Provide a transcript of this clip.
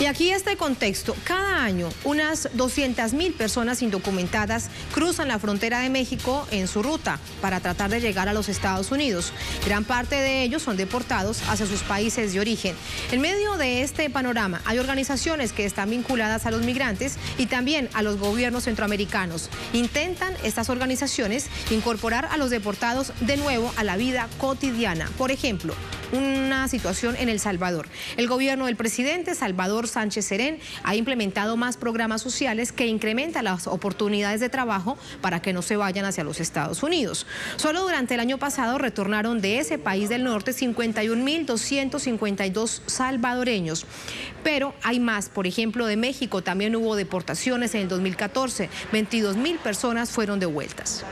Y aquí está el contexto. Cada año, unas 200.000 personas indocumentadas cruzan la frontera de México en su ruta para tratar de llegar a los Estados Unidos. Gran parte de ellos son deportados hacia sus países de origen. En medio de este panorama, hay organizaciones que están vinculadas a los migrantes y también a los gobiernos centroamericanos. Intentan estas organizaciones incorporar a los deportados de nuevo a la vida cotidiana. Por ejemplo, una situación en El Salvador. El gobierno del presidente Salvador Sánchez Cerén ha implementado más programas sociales que incrementan las oportunidades de trabajo para que no se vayan hacia los Estados Unidos. Solo durante el año pasado retornaron de ese país del norte 51.252 salvadoreños. Pero hay más. Por ejemplo, de México también hubo deportaciones en el 2014. 22.000 personas fueron devueltas.